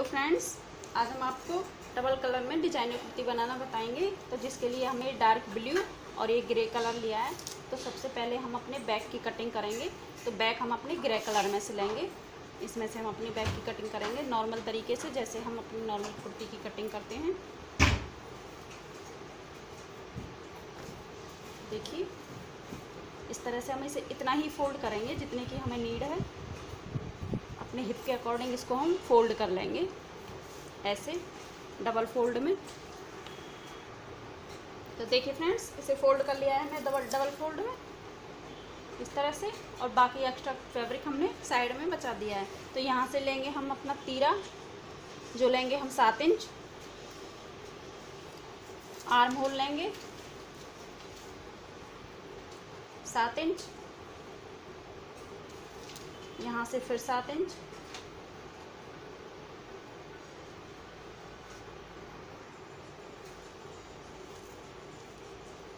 Hello friends, आज हम आपको डबल कलर में डिजाइनर कुर्ती बनाना बताएंगे। तो जिसके लिए हमें डार्क ब्लू और ये ग्रे कलर लिया है। तो सबसे पहले हम अपने बैक की कटिंग करेंगे। तो बैक हम अपने ग्रे कलर में से लेंगे, इसमें से हम अपने बैक की कटिंग करेंगे नॉर्मल तरीके से, जैसे हम अपनी नॉर्मल कुर्ती की कटिंग करते हैं। देखिए इस तरह से हम इसे इतना ही फोल्ड करेंगे जितने की हमें नीड है। अपने हिप के अकॉर्डिंग इसको हम फोल्ड कर लेंगे, ऐसे डबल फोल्ड में। तो देखिए फ्रेंड्स, इसे फोल्ड कर लिया है हमने डबल फोल्ड में इस तरह से, और बाकी एक्स्ट्रा फैब्रिक हमने साइड में बचा दिया है। तो यहाँ से लेंगे हम अपना तीरा, जो लेंगे हम 7 इंच। आर्म होल लेंगे 7 इंच, यहाँ से फिर 7 इंच,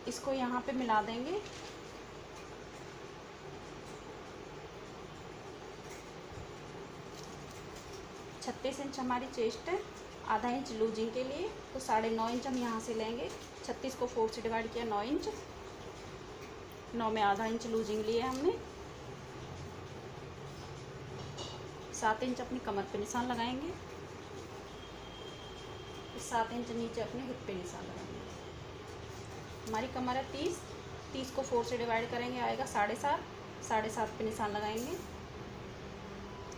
इसको यहाँ पे मिला देंगे। छत्तीस इंच हमारी चेस्ट है, आधा इंच लूजिंग के लिए, तो 9.5 इंच हम यहाँ से लेंगे। 36 को 4 से डिवाइड किया, 9 इंच, 9 में आधा इंच लूजिंग लिए हमने। 7 इंच अपनी कमर पे निशान लगाएंगे, 7 इंच नीचे अपने हिप पे निशान लगाएंगे। हमारी कमर है 30 को 4 से डिवाइड करेंगे, आएगा 7.5 पे निशान लगाएंगे।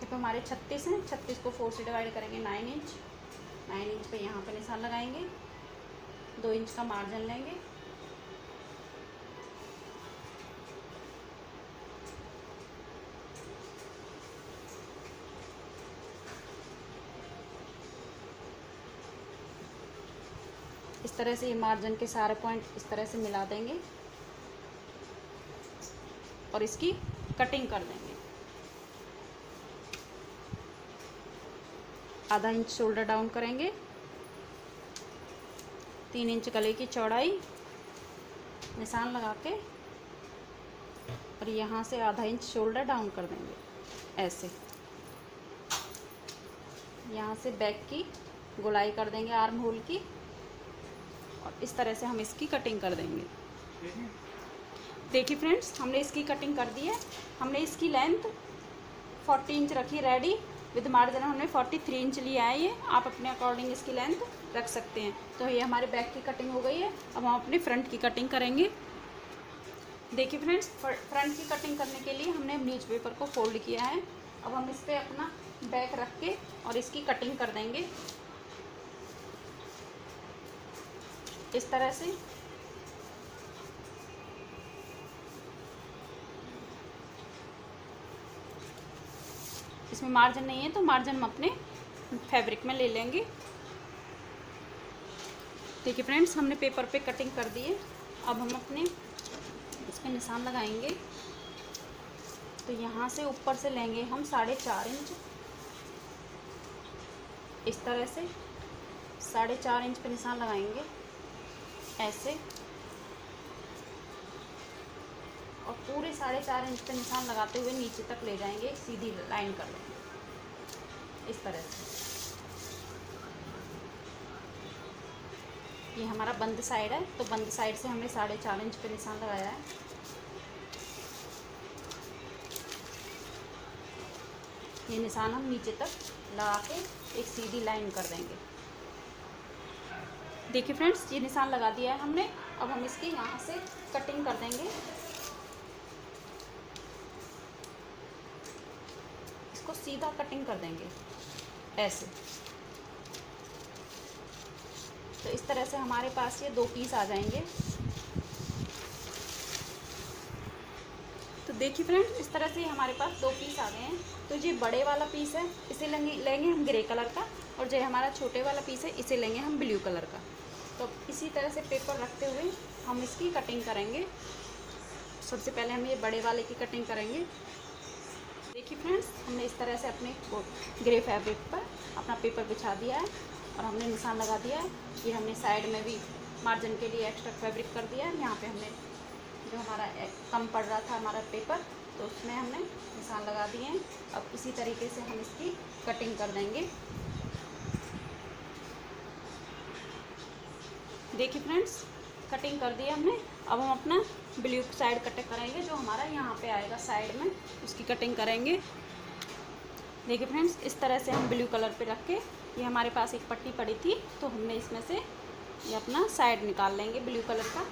हिप हमारे 36 हैं, 36 को 4 से डिवाइड करेंगे, 9 इंच, 9 इंच पे यहाँ पे निशान लगाएंगे। 2 इंच का मार्जिन लेंगे, इस तरह से ये मार्जिन के सारे पॉइंट इस तरह से मिला देंगे और इसकी कटिंग कर देंगे। आधा इंच शोल्डर डाउन करेंगे, 3 इंच गले की चौड़ाई निशान लगा के, और यहाँ से आधा इंच शोल्डर डाउन कर देंगे ऐसे। यहाँ से बैक की गोलाई कर देंगे आर्म होल की, और इस तरह से हम इसकी कटिंग कर देंगे। देखिए फ्रेंड्स, हमने इसकी कटिंग कर दी है। हमने इसकी लेंथ 40 इंच रखी, रेडी विद मार्जिन हमने 43 इंच लिया है। ये आप अपने अकॉर्डिंग इसकी लेंथ रख सकते हैं। तो ये हमारे बैक की कटिंग हो गई है। अब हम अपने फ्रंट की कटिंग करेंगे। देखिए फ्रेंड्स, फ्रंट की कटिंग करने के लिए हमने न्यूज़पेपर को फोल्ड किया है। अब हम इस पर अपना बैक रख के और इसकी कटिंग कर देंगे इस तरह से। इसमें मार्जिन नहीं है तो मार्जिन हम अपने फैब्रिक में ले लेंगे। देखिए फ्रेंड्स, हमने पेपर पे कटिंग कर दी है। अब हम अपने इस पर निशान लगाएंगे। तो यहाँ से ऊपर से लेंगे हम 4.5 इंच, इस तरह से 4.5 इंच पे निशान लगाएंगे ऐसे, और पूरे 4.5 इंच पे निशान लगाते हुए नीचे तक ले जाएंगे, सीधी लाइन कर लेंगे इस तरह से। ये हमारा बंद साइड है, तो बंद साइड से हमने 4.5 इंच पे निशान लगाया है। ये निशान हम नीचे तक लगा के एक सीधी लाइन कर देंगे। देखिए फ्रेंड्स, ये निशान लगा दिया है हमने। अब हम इसकी यहाँ से कटिंग कर देंगे। इसको सीधा कटिंग कर देंगे ऐसे। तो इस तरह से हमारे पास ये 2 पीस आ जाएंगे। तो देखिए फ्रेंड्स, इस तरह से हमारे पास 2 पीस आ गए हैं। तो ये बड़े वाला पीस है, इसे लेंगे हम ग्रे कलर का, और जो हमारा छोटे वाला पीस है इसे लेंगे हम ब्लू कलर का। तो इसी तरह से पेपर रखते हुए हम इसकी कटिंग करेंगे। सबसे पहले हम ये बड़े वाले की कटिंग करेंगे। देखिए फ्रेंड्स, हमने इस तरह से अपने ग्रे फैब्रिक पर अपना पेपर बिछा दिया है और हमने निशान लगा दिया है। ये हमने साइड में भी मार्जिन के लिए एक्स्ट्रा फैब्रिक कर दिया है। यहाँ पे हमने जो हमारा कम पड़ रहा था हमारा पेपर, तो उसमें हमने निशान लगा दिए हैं। अब इसी तरीके से हम इसकी कटिंग कर देंगे। देखिए फ्रेंड्स, कटिंग कर दी हमने। अब हम अपना ब्लू साइड कटिंग करेंगे, जो हमारा यहाँ पे आएगा साइड में, उसकी कटिंग करेंगे। देखिए फ्रेंड्स, इस तरह से हम ब्लू कलर पे रख के, ये हमारे पास एक पट्टी पड़ी थी तो हमने इसमें से ये अपना साइड निकाल लेंगे ब्लू कलर का।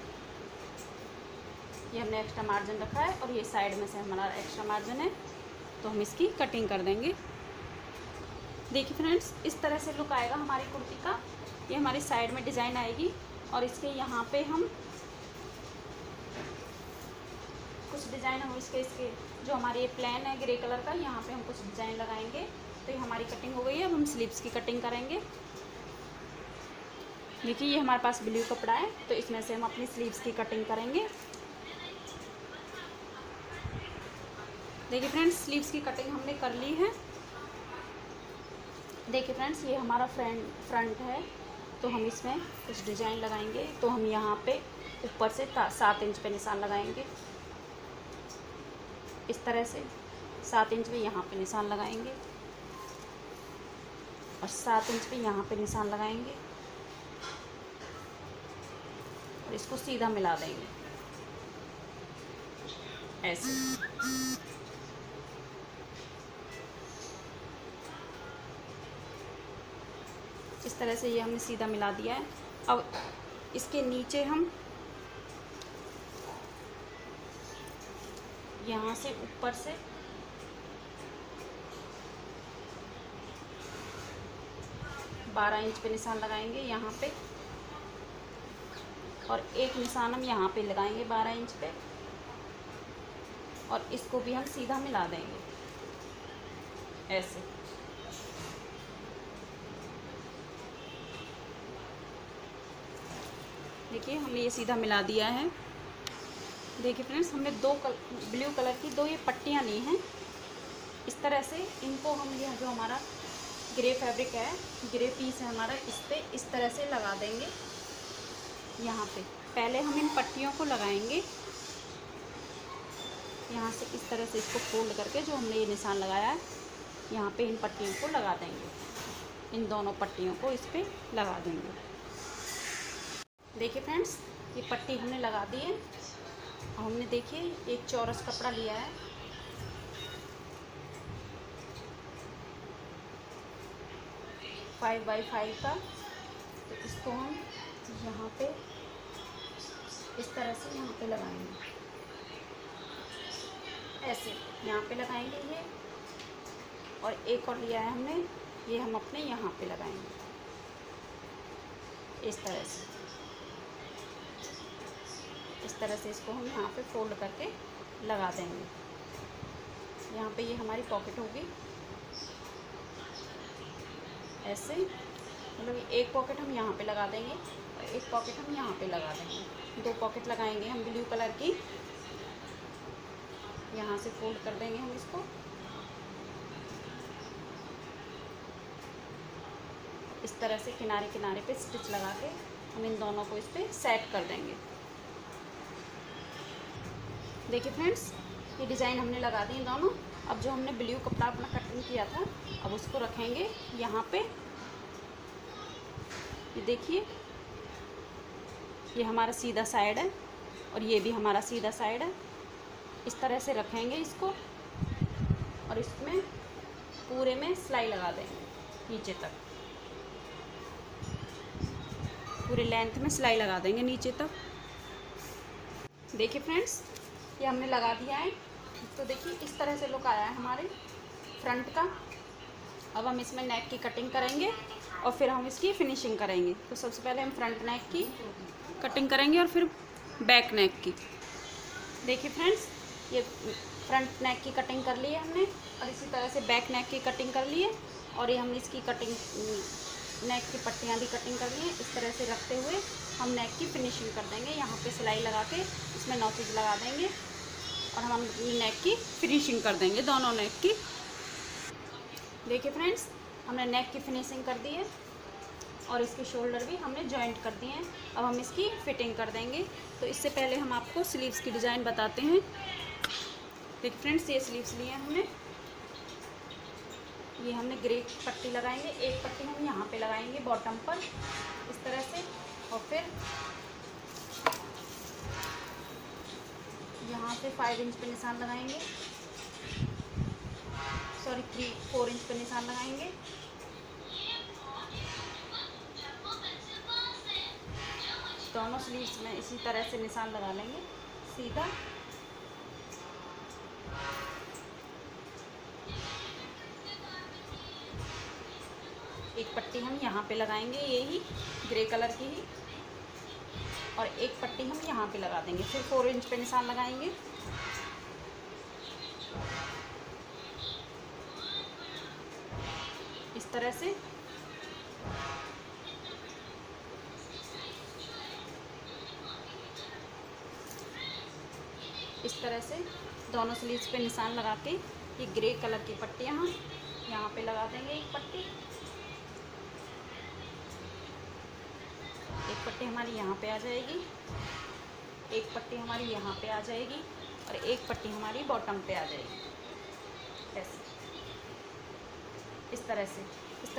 ये हमने एक्स्ट्रा मार्जिन रखा है और ये साइड में से हमारा एक्स्ट्रा मार्जिन है, तो हम इसकी कटिंग कर देंगे। देखिए फ्रेंड्स, इस तरह से लुक आएगा हमारी कुर्ती का। ये हमारी साइड में डिज़ाइन आएगी और इसके यहाँ पे हम कुछ डिज़ाइन हो इसके जो हमारे ये प्लेन है ग्रे कलर का, यहाँ पे हम कुछ डिज़ाइन लगाएंगे। तो ये हमारी कटिंग हो गई है। अब हम स्लीव्स की कटिंग करेंगे। देखिए, ये हमारे पास ब्लू कपड़ा है तो इसमें से हम अपनी स्लीव्स की कटिंग करेंगे। देखिए फ्रेंड्स, स्लीव्स की कटिंग हमने कर ली है। देखिए फ्रेंड्स, ये हमारा फ्रंट है तो हम इसमें कुछ डिज़ाइन लगाएंगे। तो हम यहाँ पे ऊपर से 7 इंच पे निशान लगाएंगे, इस तरह से 7 इंच पे यहाँ पे निशान लगाएंगे और 7 इंच पे यहाँ पे निशान लगाएंगे और इसको सीधा मिला देंगे ऐसे। इस तरह से ये हमने सीधा मिला दिया है। अब इसके नीचे हम यहाँ से ऊपर से से 12 इंच पे निशान लगाएंगे यहाँ पे और एक निशान हम यहाँ पे लगाएंगे 12 इंच पे और इसको भी हम सीधा मिला देंगे ऐसे। देखिए, हमने ये सीधा मिला दिया है। देखिए फ्रेंड्स, हमने ब्लू कलर की 2 ये पट्टियाँ ली हैं। इस तरह से इनको हम, यह जो हमारा ग्रे फैब्रिक है, ग्रे पीस है हमारा, इस पर इस तरह से लगा देंगे। यहाँ पे पहले हम इन पट्टियों को लगाएंगे यहाँ से, इस तरह से इसको फोल्ड करके जो हमने ये निशान लगाया है यहाँ पे, इन पट्टियों को लगा देंगे। इन दोनों पट्टियों को इस पर लगा देंगे। देखिए फ्रेंड्स, ये पट्टी हमने लगा दी है। हमने देखिए एक चौरस कपड़ा लिया है, फाइव बाई फाइव का, तो इसको हम यहाँ पे इस तरह से यहाँ पे लगाएंगे ऐसे, यहाँ पे लगाएंगे ये। और एक और लिया है हमने, ये हम अपने यहाँ पे लगाएंगे इस तरह से। इस तरह से इसको हम यहाँ पे फोल्ड करके लगा देंगे। यहाँ पे ये हमारी पॉकेट होगी ऐसे, मतलब एक पॉकेट हम यहाँ पे लगा देंगे और एक पॉकेट हम यहाँ पे लगा देंगे। 2 पॉकेट लगाएंगे हम ब्लू कलर की। यहाँ से फोल्ड कर देंगे हम इसको इस तरह से, किनारे किनारे पे स्टिच लगा के हम इन दोनों को इस पर सेट कर देंगे। देखिए फ्रेंड्स, ये डिज़ाइन हमने लगा दी दोनों। अब जो हमने ब्लू कपड़ा अपना कटिंग किया था, अब उसको रखेंगे यहाँ पे। ये देखिए, ये हमारा सीधा साइड है और ये भी हमारा सीधा साइड है। इस तरह से रखेंगे इसको और इसमें पूरे में सिलाई लगा देंगे नीचे तक, पूरे लेंथ में सिलाई लगा देंगे नीचे तक। देखिए फ्रेंड्स, ये हमने लगा दिया है। तो देखिए, इस तरह से लुक आया है हमारे फ्रंट का। अब हम इसमें नेक की कटिंग करेंगे और फिर हम इसकी फिनिशिंग करेंगे। तो सबसे पहले हम फ्रंट नेक की कटिंग करेंगे और फिर बैक नेक की। देखिए फ्रेंड्स, ये फ्रंट नेक की कटिंग कर ली है हमने और इसी तरह से बैक नेक की कटिंग कर ली है। और ये हमने इसकी कटिंग, नेक की पट्टियाँ भी कटिंग कर ली हैं। इस तरह से रखते हुए हम नेक की फिनिशिंग कर देंगे। यहाँ पे सिलाई लगा के इसमें नॉचेज लगा देंगे और हम नेक की फिनिशिंग कर देंगे, दोनों नेक की। देखिए फ्रेंड्स, हमने नेक की फिनिशिंग कर दी है और इसके शोल्डर भी हमने जॉइंट कर दिए हैं। अब हम इसकी फिटिंग कर देंगे। तो इससे पहले हम आपको स्लीव्स की डिज़ाइन बताते हैं। देखिए फ्रेंड्स, ये स्लीव्स लिए हैं हमने। ये हमने ग्रे पट्टी लगाएंगे, एक पट्टी हम यहाँ पे लगाएंगे बॉटम पर इस तरह से और फिर यहाँ पे 5 इंच पे निशान लगाएंगे, सॉरी 4 इंच पे निशान लगाएंगे। दोनों स्लीव्स में इसी तरह से निशान लगा लेंगे सीधा। एक पट्टी हम यहाँ पे लगाएंगे, यही ग्रे कलर की ही, और एक पट्टी हम यहाँ पे लगा देंगे। फिर 4 इंच पे निशान लगाएंगे। इस तरह से दोनों स्लीव्स पे निशान लगा के ये ग्रे कलर की पट्टी हम यहाँ पे लगा देंगे। एक पट्टी हमारी यहाँ पे आ जाएगी, एक पट्टी हमारी यहाँ पे आ जाएगी और एक पट्टी हमारी बॉटम पे आ जाएगी। ऐसे इस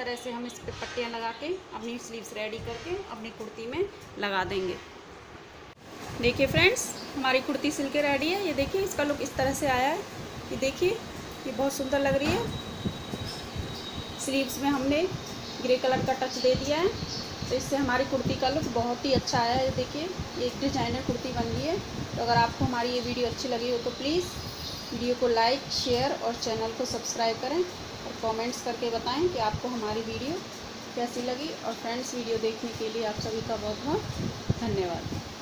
तरह से हम इस पे पट्टियाँ लगा के अपनी स्लीव्स रेडी करके अपनी कुर्ती में लगा देंगे। देखिए फ्रेंड्स, हमारी कुर्ती सिल के रेडी है। ये देखिए, इसका लुक इस तरह से आया है। ये देखिए, ये बहुत सुंदर लग रही है। स्लीव्स में हमने ग्रे कलर का टच दे दिया है, तो इससे हमारी कुर्ती का लुक बहुत ही अच्छा आया है। देखिए, एक डिज़ाइनर कुर्ती बन गई है। तो अगर आपको हमारी ये वीडियो अच्छी लगी हो तो प्लीज़ वीडियो को लाइक, शेयर और चैनल को सब्सक्राइब करें और कमेंट्स करके बताएं कि आपको हमारी वीडियो कैसी लगी। और फ्रेंड्स, वीडियो देखने के लिए आप सभी का बहुत बहुत धन्यवाद।